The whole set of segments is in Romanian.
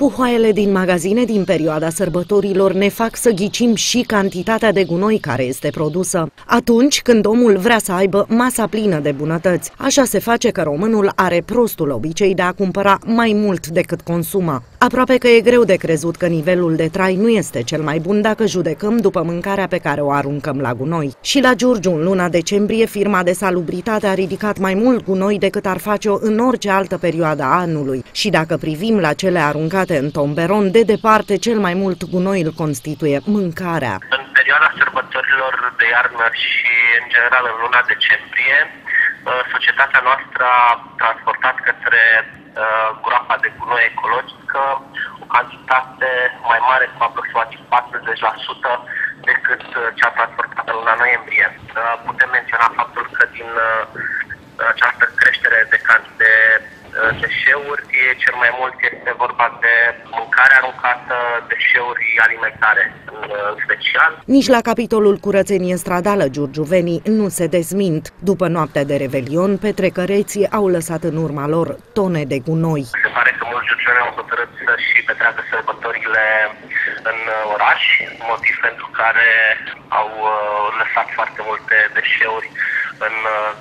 Puhoaiele din magazine din perioada sărbătorilor ne fac să ghicim și cantitatea de gunoi care este produsă, atunci când omul vrea să aibă masa plină de bunătăți. Așa se face că românul are prostul obicei de a cumpăra mai mult decât consumă. Aproape că e greu de crezut că nivelul de trai nu este cel mai bun dacă judecăm după mâncarea pe care o aruncăm la gunoi. Și la Giurgiu, în luna decembrie, firma de salubritate a ridicat mai mult gunoi decât ar face-o în orice altă perioadă a anului. Și dacă privim la cele aruncate în tomberon, de departe cel mai mult gunoi îl constituie mâncarea. În perioada sărbătorilor de iarnă și în general în luna decembrie, societatea noastră a transportat către groapa de gunoi ecologică o cantitate mai mare cu aproximativ 40% decât cea transportată în luna noiembrie. Putem menționa faptul că din această creștere de deșeuri, cel mai mult este vorba de mâncare aruncată, deșeuri alimentare în special. Nici la capitolul curățenie stradală, giurgiuvenii nu se dezmint. După noaptea de Revelion, petrecăreții au lăsat în urma lor tone de gunoi. Se pare că mulți giurgiuveni au hotărât să-și petreacă sărbătorile în oraș, motiv pentru care au lăsat foarte multe deșeuri în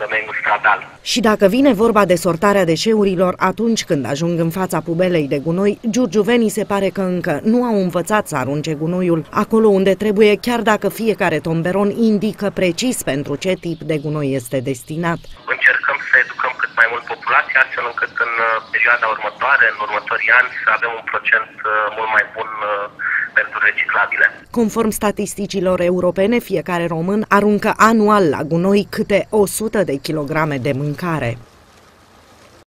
domeniul stradal. Și dacă vine vorba de sortarea deșeurilor atunci când ajung în fața pubelei de gunoi, giurgiuvenii se pare că încă nu au învățat să arunce gunoiul acolo unde trebuie, chiar dacă fiecare tomberon indică precis pentru ce tip de gunoi este destinat. Încercăm să educăm cât mai mult populația, astfel încât în perioada următoare, în următorii ani, să avem un procent mult mai bun pentru reciclabile. Conform statisticilor europene, fiecare român aruncă anual la gunoi câte 100 de kilograme de mâncare.